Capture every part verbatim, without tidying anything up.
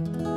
Music.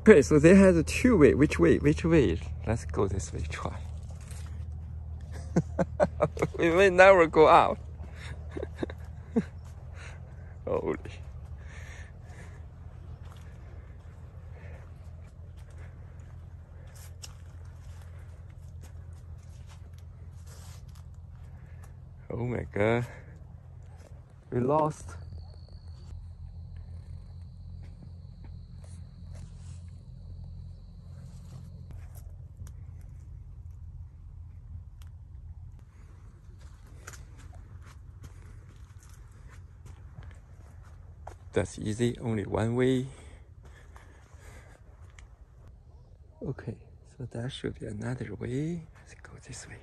Okay, so they had two way. Which way? Which way? Let's go this way. Try. We may never go out. Holy. Oh my god. We lost. That's easy, only one way. Okay, so that should be another way. Let's go this way.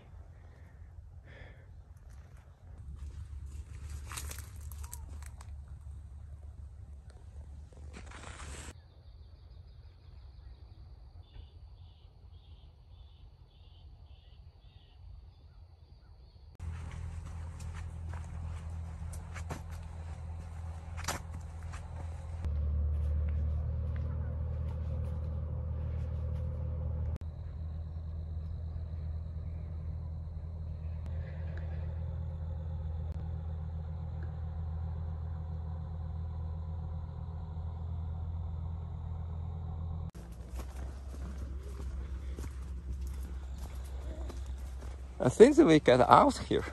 I think we get out here.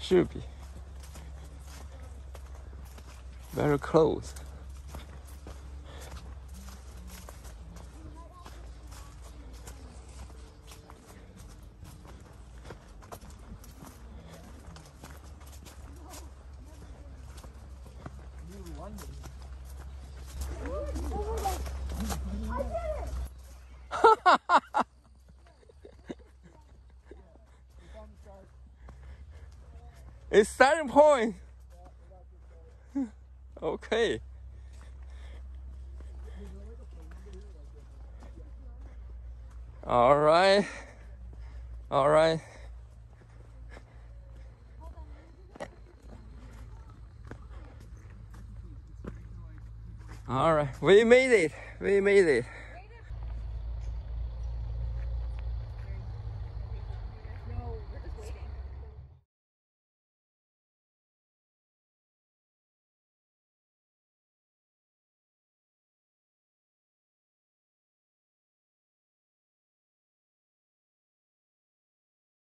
Should be. Very close. It's starting point. Okay. All right. All right. All right. We made it. We made it.